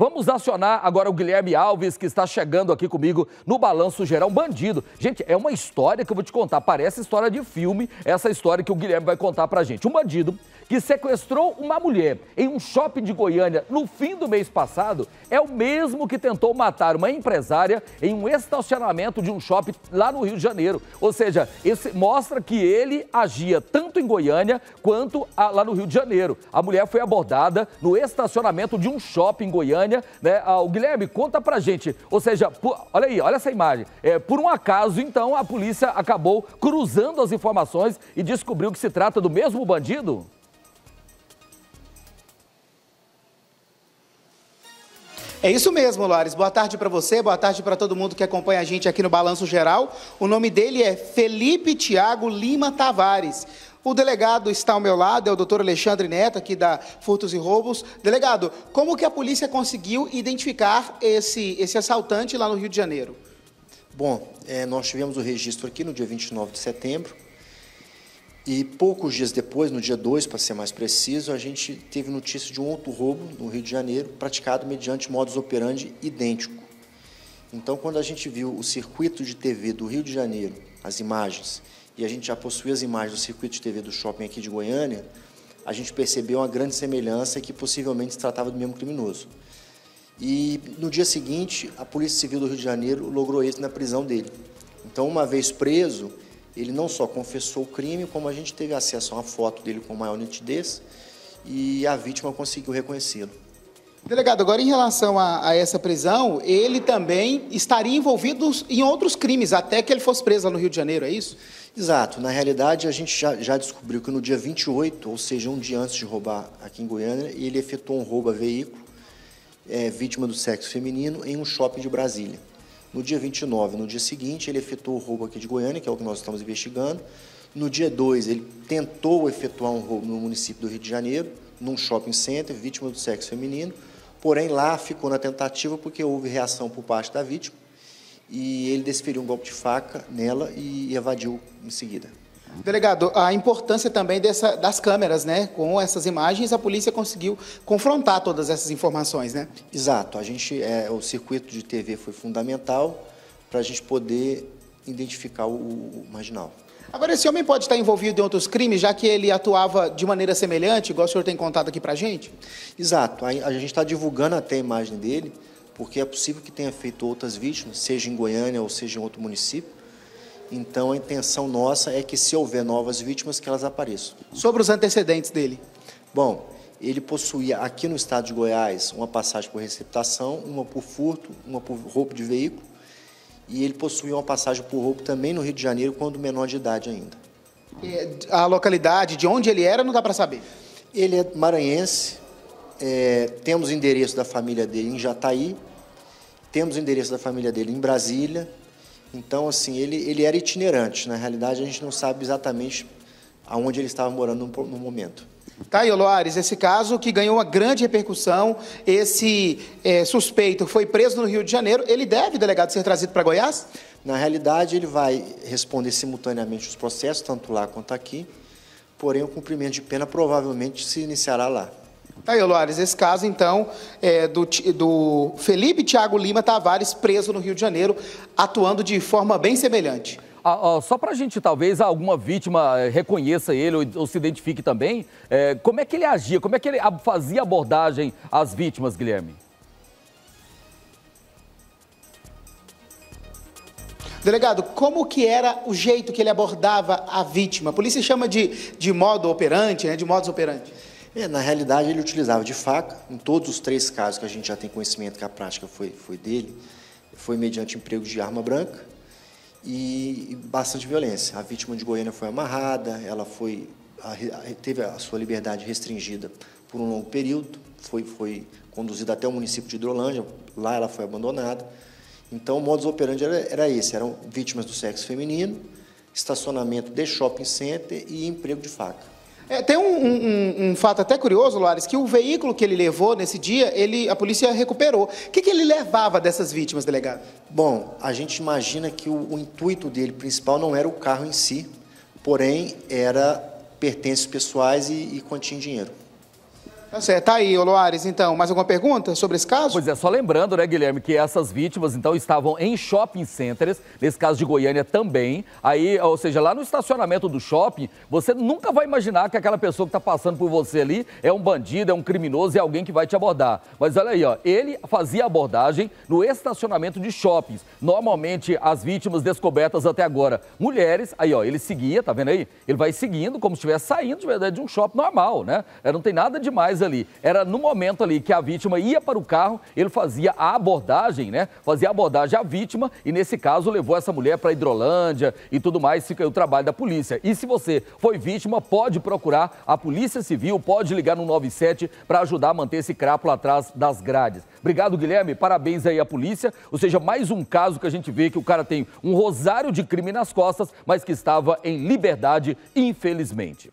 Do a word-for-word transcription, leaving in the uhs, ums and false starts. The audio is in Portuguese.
Vamos acionar agora o Guilherme Alves, que está chegando aqui comigo no Balanço Geral. Um bandido. Gente, é uma história que eu vou te contar. Parece história de filme, essa história que o Guilherme vai contar pra gente. Um bandido que sequestrou uma mulher em um shopping de Goiânia no fim do mês passado é o mesmo que tentou matar uma empresária em um estacionamento de um shopping lá no Rio de Janeiro. Ou seja, esse mostra que ele agia tanto em Goiânia quanto a, lá no Rio de Janeiro. A mulher foi abordada no estacionamento de um shopping em Goiânia, né? O Guilherme, conta pra gente. Ou seja, por, olha aí, olha essa imagem. É, por um acaso, então, a polícia acabou cruzando as informações e descobriu que se trata do mesmo bandido? É isso mesmo, Lares. Boa tarde para você, boa tarde para todo mundo que acompanha a gente aqui no Balanço Geral. O nome dele é Felipe Tiago Lima Tavares. O delegado está ao meu lado, é o doutor Alexandre Neto, aqui da Furtos e Roubos. Delegado, como que a polícia conseguiu identificar esse, esse assaltante lá no Rio de Janeiro? Bom, é, nós tivemos o registro aqui no dia vinte e nove de setembro e poucos dias depois, no dia dois, para ser mais preciso, a gente teve notícia de um outro roubo no Rio de Janeiro praticado mediante modus operandi idêntico. Então, quando a gente viu o circuito de T V do Rio de Janeiro, as imagens, e a gente já possuía as imagens do circuito de T V do shopping aqui de Goiânia, a gente percebeu uma grande semelhança e que possivelmente se tratava do mesmo criminoso. E no dia seguinte, a Polícia Civil do Rio de Janeiro logrou êxito na prisão dele. Então, uma vez preso, ele não só confessou o crime, como a gente teve acesso a uma foto dele com maior nitidez e a vítima conseguiu reconhecê-lo. Delegado, agora em relação a, a essa prisão, ele também estaria envolvido em outros crimes, até que ele fosse preso lá no Rio de Janeiro, é isso? Exato. Na realidade, a gente já, já descobriu que no dia vinte e oito, ou seja, um dia antes de roubar aqui em Goiânia, ele efetuou um roubo a veículo, é, vítima do sexo feminino, em um shopping de Brasília. No dia vinte e nove, no dia seguinte, ele efetuou o roubo aqui de Goiânia, que é o que nós estamos investigando. No dia dois, ele tentou efetuar um roubo no município do Rio de Janeiro, num shopping center, vítima do sexo feminino. Porém, lá ficou na tentativa porque houve reação por parte da vítima e ele desferiu um golpe de faca nela e evadiu em seguida. Delegado, a importância também dessa, das câmeras, né? Com essas imagens, a polícia conseguiu confrontar todas essas informações, né? Exato. A gente, é, o circuito de T V foi fundamental para a gente poder identificar o, o marginal. Agora, esse homem pode estar envolvido em outros crimes, já que ele atuava de maneira semelhante, igual o senhor tem contado aqui para a gente? Exato. A, a gente está divulgando até a imagem dele, porque é possível que tenha feito outras vítimas, seja em Goiânia ou seja em outro município. Então, a intenção nossa é que, se houver novas vítimas, que elas apareçam. Sobre os antecedentes dele? Bom, ele possuía aqui no estado de Goiás uma passagem por receptação, uma por furto, uma por roubo de veículo, e ele possuía uma passagem por roubo também no Rio de Janeiro, quando menor de idade ainda. E a localidade, de onde ele era, não dá para saber? Ele é maranhense, é, temos o endereço da família dele em Jataí, temos o endereço da família dele em Brasília. Então, assim, ele, ele era itinerante. Na realidade, a gente não sabe exatamente aonde ele estava morando no, no momento. Tá, Loares, esse caso que ganhou uma grande repercussão, esse é, suspeito foi preso no Rio de Janeiro, ele deve, delegado, ser trazido para Goiás? Na realidade, ele vai responder simultaneamente os processos, tanto lá quanto aqui, porém o cumprimento de pena provavelmente se iniciará lá. Tá aí, Loares, esse caso, então, é do, do Felipe Tiago Lima Tavares, preso no Rio de Janeiro, atuando de forma bem semelhante. Ah, ah, só para a gente, talvez, alguma vítima reconheça ele ou, ou se identifique também, é, como é que ele agia, como é que ele fazia abordagem às vítimas, Guilherme? Delegado, como que era o jeito que ele abordava a vítima? A polícia chama de, de modo operante, né, de modus operandi. É, na realidade, ele utilizava de faca. Em todos os três casos que a gente já tem conhecimento que a prática foi, foi dele, foi mediante emprego de arma branca e, e bastante violência. A vítima de Goiânia foi amarrada, ela foi, a, a, teve a sua liberdade restringida por um longo período, foi, foi conduzida até o município de Hidrolândia, lá ela foi abandonada. Então, o modus operandi era, era esse, eram vítimas do sexo feminino, estacionamento de shopping center e emprego de faca. É, tem um, um, um fato até curioso, Loares, que o veículo que ele levou nesse dia, ele, a polícia recuperou. O que, que ele levava dessas vítimas, delegado? Bom, a gente imagina que o, o intuito dele principal não era o carro em si, porém, era pertences pessoais e, e quantia em dinheiro. Tá certo. Tá aí, Oloares, então. Mais alguma pergunta sobre esse caso? Pois é, só lembrando, né, Guilherme, que essas vítimas, então, estavam em shopping centers, nesse caso de Goiânia também. Aí, ou seja, lá no estacionamento do shopping, você nunca vai imaginar que aquela pessoa que tá passando por você ali é um bandido, é um criminoso, é alguém que vai te abordar. Mas olha aí, ó, ele fazia abordagem no estacionamento de shoppings. Normalmente, as vítimas descobertas até agora, mulheres, aí, ó, ele seguia, tá vendo aí? Ele vai seguindo como se estivesse saindo, de verdade, de um shopping normal, né? Não tem nada demais ali. Era no momento ali que a vítima ia para o carro, ele fazia a abordagem, né? Fazia a abordagem à vítima e, nesse caso, levou essa mulher para Hidrolândia e tudo mais. Fica aí o trabalho da polícia. E se você foi vítima, pode procurar a Polícia Civil, pode ligar no nove sete para ajudar a manter esse crápula atrás das grades. Obrigado, Guilherme. Parabéns aí à polícia. Ou seja, mais um caso que a gente vê que o cara tem um rosário de crime nas costas, mas que estava em liberdade, infelizmente.